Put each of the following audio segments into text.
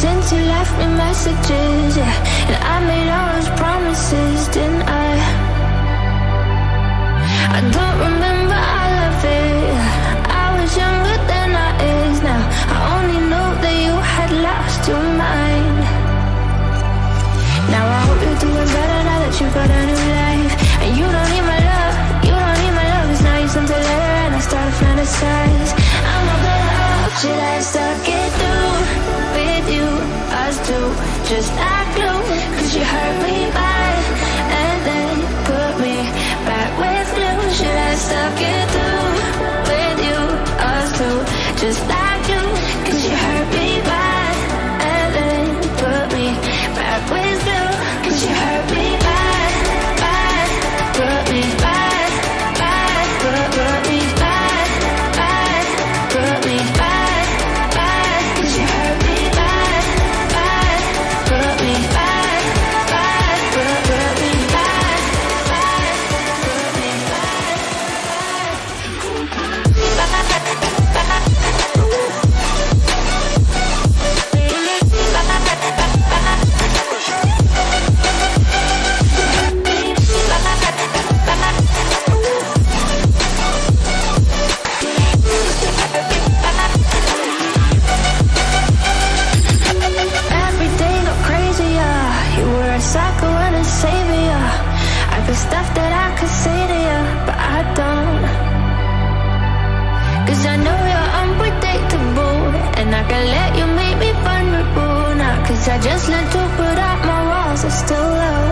Since you left me messages, yeah, and I made all those promises, didn't I don't remember all of it. I was younger than I is now. I only know that you had lost your mind. Now I hope you're doing better now that you've got a new life. And you don't need my love, you don't need my love, 'cause now you're something later and I started fantasize. I'm not better off, should I suck it through? You, us two, just like glue. 'Cause you hurt me bad and then put me back with you. Should I stop it too? With you, us two, just like you. 'Cause you hurt me bad and then put me back with you. 'Cause you hurt me bad, bad, put me bad, bad, put me bad, bad, put me bad, bad. 'Cause you hurt me. I just learned to put up my walls are still low.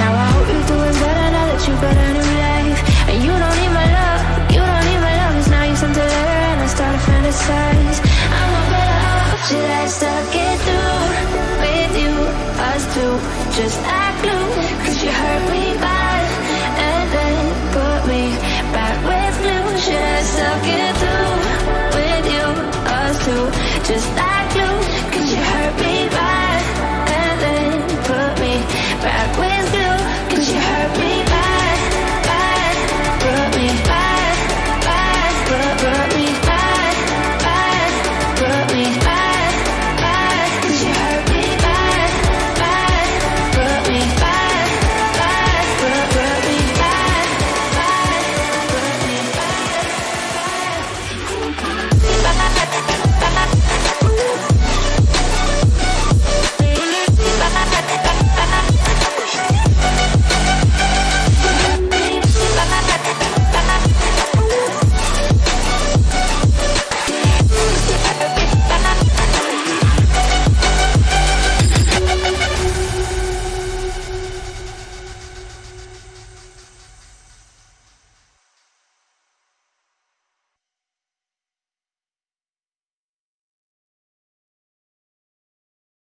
Now I hope you're doing better now that you've got a new life. And you don't need my love, you don't need my love, 'cause now you're something later and I started fantasize. I'm not better off, should I suck it through? With you, us two, just